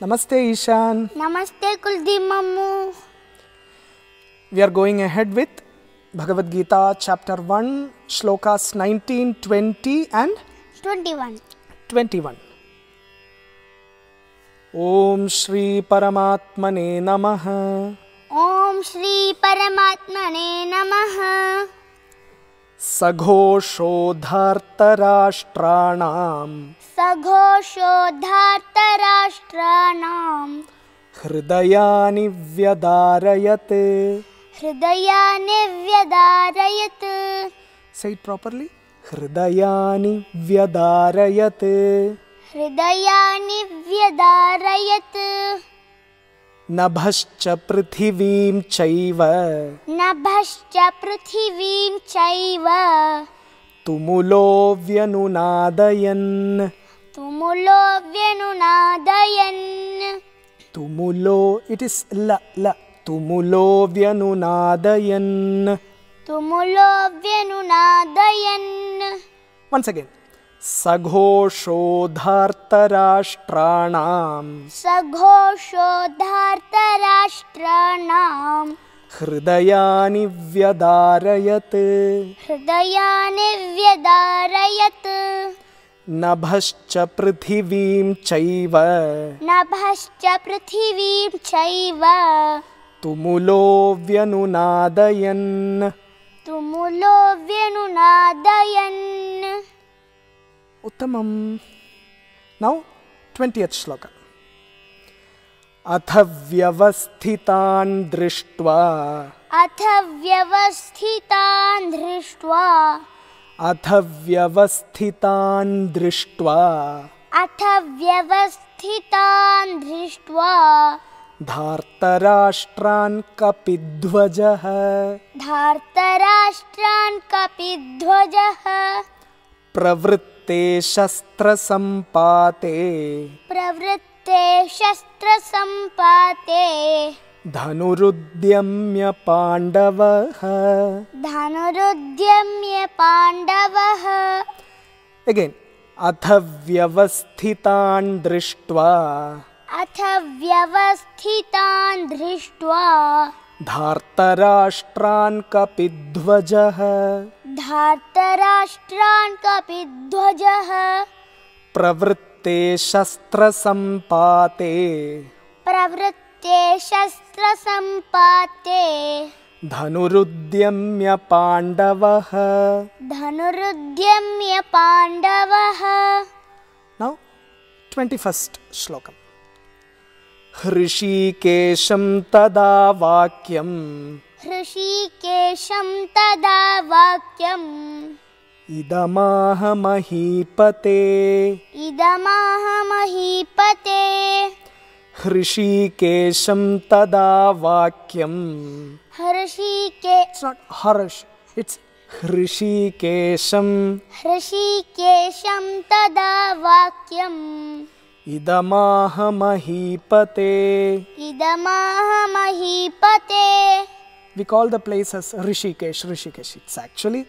Namaste Ishan. Namaste Kuldeep Mammu. We are going ahead with Bhagavad-Gītā chapter 1, shlokas 19, 20 and 21. 21. Om Shri Paramatmane Namaha. Om Shri Paramatmane Namaha. सघोषो धार्तराष्ट्राणां हृदयानि व्यदारयते Say it properly. हृदयानि व्यदारयते नभश्च पृथिवीं चैव तुमुलो व्यनुनादयन् तुमुलो it is la la तुमुलो व्यनुनादयन् Once again. सघोषो धार्तराष्ट्राणां हृदयानि व्यदारयते नभश्च पृथिवीं चैव तुमुलो व्यनुनादयन् उत्तमम्. Now 20th श्लोक. अथ व्यवस्थितान् दृष्ट्वा धार्तराष्ट्रान् कपिध्वजः प्रवृत्ते शस्त्रसंपाते धनुरुद्यम्य पाण्डवः Again, अथ व्यवस्थितान् दृष्ट्वा धार्तराष्ट्रान् कपिध्वजः प्रवृत्ते शस्त्रसंपाते धनुरुद्यम्य पाण्डवः Now 21st श्लोकम्. हृषिकेशं तदा वाक्यं इदमाह महीपते हृषिकेशं तदा वाक्यं It's not harsh, it's हृषिकेशं तदा वाक्यं इदमाह महीपते We call the place as Hrishikesh. It's actually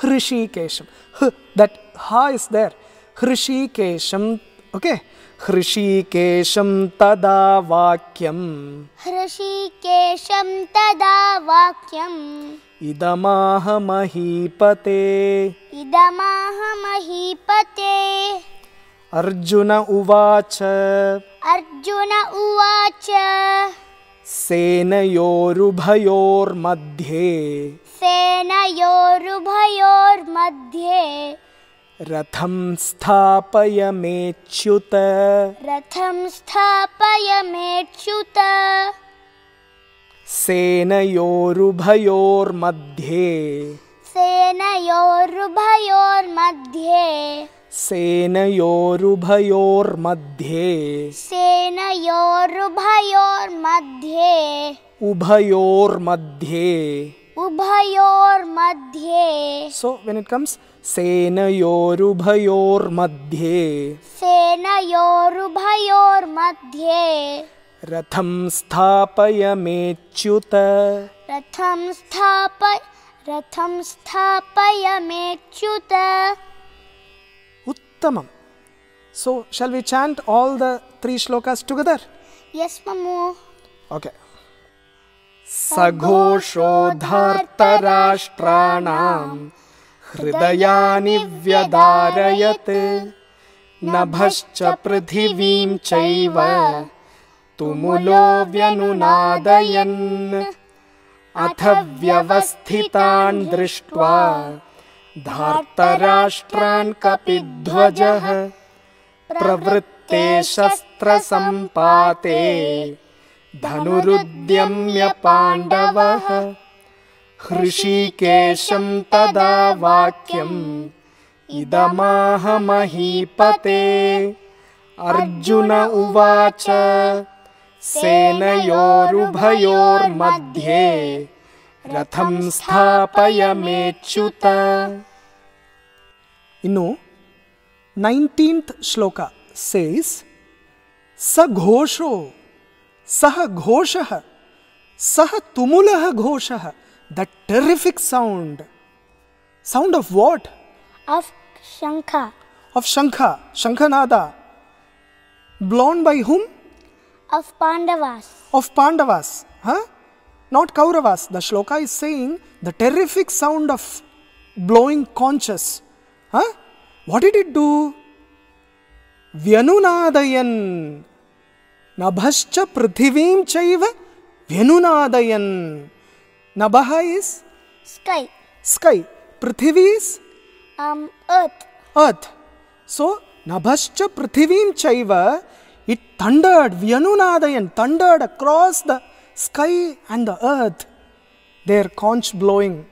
Hrishikesham. That ha is there. Hrishikesham. Okay. Hrishikesham tada vakyam. Idamaha mahipate. Arjuna uvacha. सेनयोरुभयोर्मध्ये रथं स्थापय मेच्युत सेनयोरुभयोर्मध्ये उभयोर्मध्ये So when it comes सेनयोरुभयोर्मध्ये रथं स्थापय मेच्युत उत्तमम्. So, shall we chant all the three shlokas together? Yes, Mamu. Okay. Saghosho dhartarashtranam hridayani vyadarayate nabhascha prithivim chaiva tumulo vyanunadayan athavyavasthitan drishtva dhartarashtran kapidhvajah प्रवृत्ते शस्त्र संपाते धनुरुद्यम्य पांडवः हृषिकेशं तदा वाक्यं इदमाह महीपते अर्जुन उवाच सेनयोरुभयोर्मध्ये रथं स्थापय मेच्युत. इनु 19th shloka says, Saghosho, Saha Ghoshaha, Saha Tumulaha Ghoshaha. That terrific sound. Sound of what? Of Shankha. Of Shankha, Shankhanada. Blown by whom? Of Pandavas. Of Pandavas, huh? Not Kauravas. The shloka is saying the terrific sound of blowing conches, huh? What did it do? Vyanunadayan. Nabhascha prithivim chaiva vyanunadayan. Nabha is? Sky. Sky. Prithivi is? Earth. Earth. So, nabhascha prithivim chaiva, it thundered, vyanunadayan, thundered across the sky and the earth. Their conch blowing.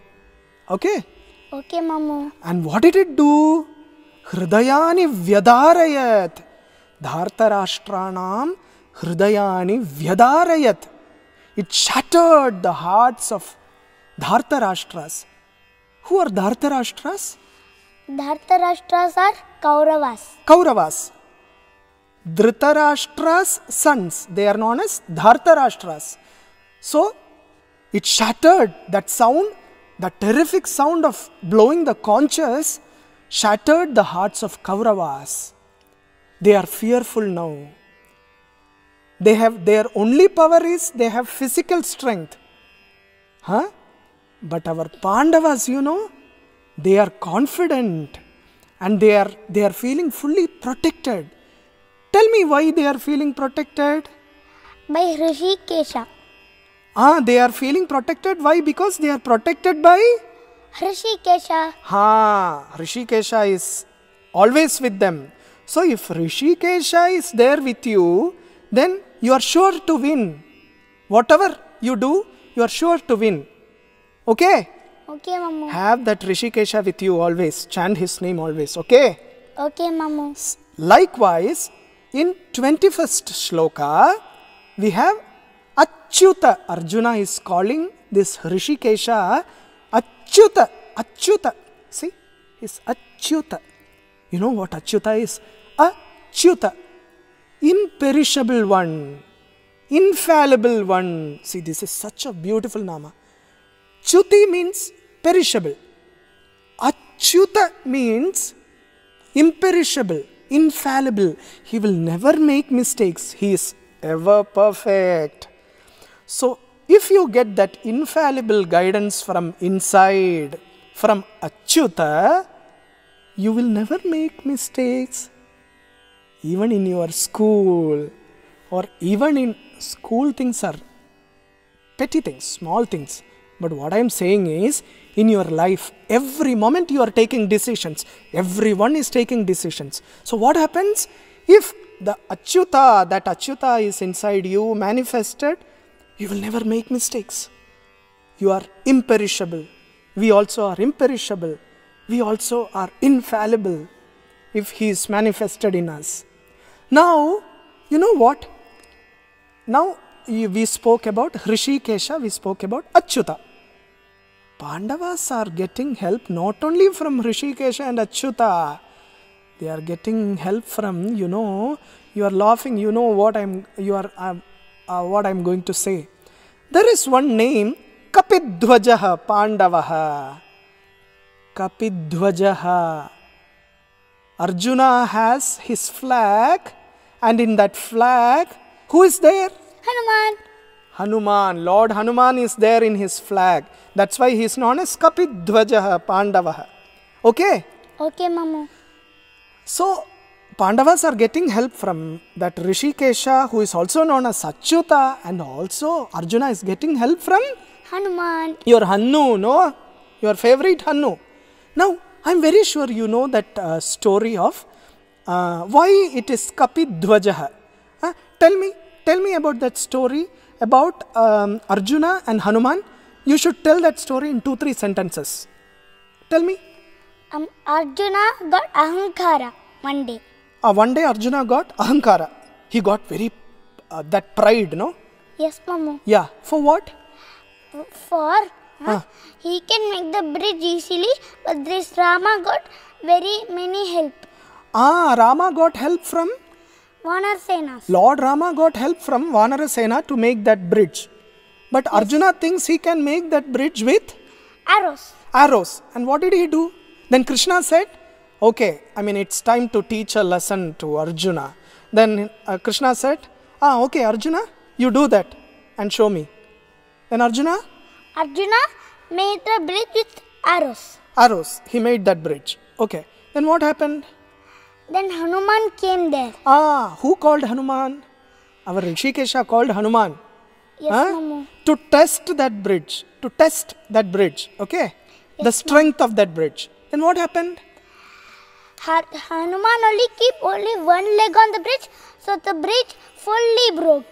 Okay? Okay, Mamu. And what did it do? हृदयानि व्यदारयत. धार्तराष्ट्राणाम हृदयानि व्यदारयत. It shattered the hearts of Dhartarashtras. Who are Dhartarashtras? Dhartarashtras are Kauravas. Kauravas. Dhritarashtra's sons. They are known as Dhartarashtras. So, it shattered that sound, that terrific sound of blowing the conches. Shattered the hearts of Kauravas. They are fearful now. They have their only power is they have physical strength. Huh? But our Pandavas, you know, they are confident and they are feeling fully protected. Tell me why they are feeling protected? By Hrishikesha. Ah, they are feeling protected. Why? Because they are protected by Hrishikesha. Ha, Hrishikesha is always with them. So if Hrishikesha is there with you, then you are sure to win. Whatever you do, you are sure to win. Okay? Okay, Mamu. Have that Hrishikesha with you always. Chant his name always. Okay? Okay, Mamu. Likewise, in 21st shloka, we have Achyuta. Arjuna is calling this Hrishikesha Achyuta, Achyuta. See, it's Achyuta. You know what Achyuta is? Achyuta. Imperishable one. Infallible one. See, this is such a beautiful nama. Achyuti means perishable. Achyuta means imperishable, infallible. He will never make mistakes. He is ever perfect. So, if you get that infallible guidance from inside, from Achyuta, you will never make mistakes. Even in your school, or even in school, things are petty things, small things. But what I am saying is, in your life, every moment you are taking decisions. Everyone is taking decisions. So what happens if the Achyuta, that Achyuta is inside you, manifested? You will never make mistakes. You are imperishable. We also are imperishable. We also are infallible if He is manifested in us. Now, you know what? Now, we spoke about Hrishikesha, we spoke about Achyuta. Pandavas are getting help not only from Hrishikesha and Achyuta. They are getting help from, you know, you are laughing, you know what what I am going to say. There is one name, Kapidhwajah Pandavaha. Kapidhwajah. Arjuna has his flag, and in that flag, who is there? Hanuman. Hanuman, Lord Hanuman is there in his flag. That's why he is known as Kapidhwajah, Pandava. Okay? Okay, Mamu. So, Pandavas are getting help from that Hrishikesha, who is also known as Achyuta, and also Arjuna is getting help from Hanuman. Your Hannu, no? Your favorite Hannu. Now, I'm very sure you know that story of why it is Kapidhwajah. Tell me about that story about Arjuna and Hanuman. You should tell that story in 2-3 sentences. Tell me. Arjuna got ahankara one day. One day Arjuna got ahankara. He got very that pride, no? Yes, Mamu. Yeah. For what? For. He can make the bridge easily, but this Rama got very many help. Rama got help from? Vanarasena. Lord Rama got help from Vanarasena to make that bridge. But yes. Arjuna thinks he can make that bridge with? Arrows. Arrows. And what did he do? Then Krishna said, okay, I mean it's time to teach a lesson to Arjuna. Then Krishna said, okay Arjuna, you do that and show me. Then Arjuna made the bridge with arrows. Arrows. He made that bridge. Okay. Then what happened? Then Hanuman came there. Who called Hanuman? Our Hrishikesha called Hanuman. Yes, Mamu. To test that bridge. Okay. Yes, the strength of that bridge. Then what happened? Hanuman only kept one leg on the bridge. So the bridge fully broke.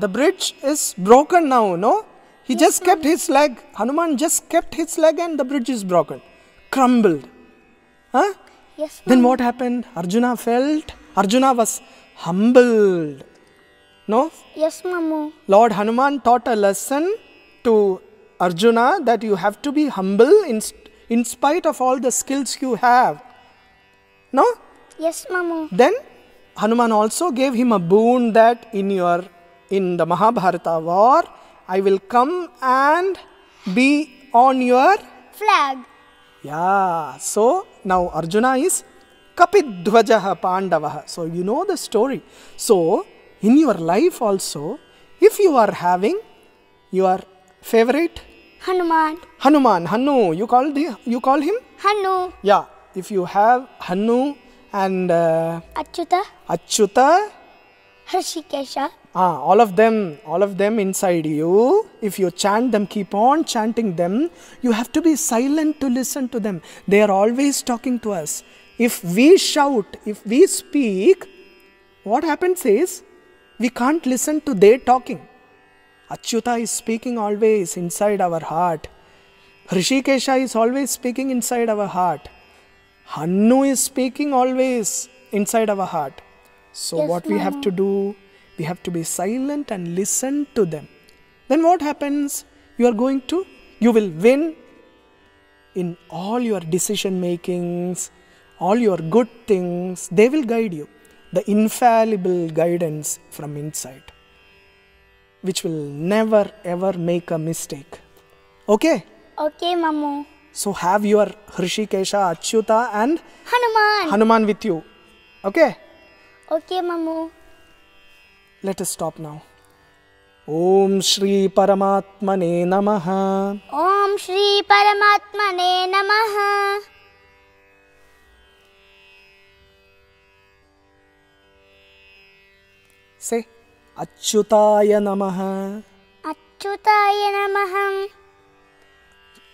The bridge is broken now, no? He just kept his leg. Hanuman just kept his leg and the bridge is broken. Crumbled. Yes, then what happened? Arjuna was humbled. No? Yes, Mamu. Lord Hanuman taught a lesson to Arjuna that you have to be humble in spite of all the skills you have. No? Yes, Mamu. Then Hanuman also gave him a boon that in the Mahabharata war, I will come and be on your flag. Yeah. So now Arjuna is Kapidhvajah Pandava. So you know the story. So in your life also, if you are having your favorite Hanuman, you call him Hannu. Yeah. If you have Hannu and Achyuta, Hrishikesha. All of them inside you. If you chant them, keep on chanting them. You have to be silent to listen to them. They are always talking to us. If we shout, if we speak, what happens is we can't listen to their talking. Achyuta is speaking always inside our heart. Hrishikesha is always speaking inside our heart. Hannu is speaking always inside our heart. So what we have to do, we have to be silent and listen to them. Then what happens? You will win in all your decision makings, all your good things. They will guide you. The infallible guidance from inside, which will never ever make a mistake. Okay? Okay, Mamu. So have your Hrishikesha, Achyuta and Hanuman with you. Okay? Okay, Mamu. Let us stop now. Om Shri Paramatmane Namaha. Om Shri Paramatmane Namaha. Say Achyutaya Namaha. Achyutaya Namaha.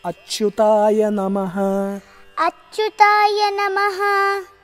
Achyutaya Namaha. Achyutaya Namaha.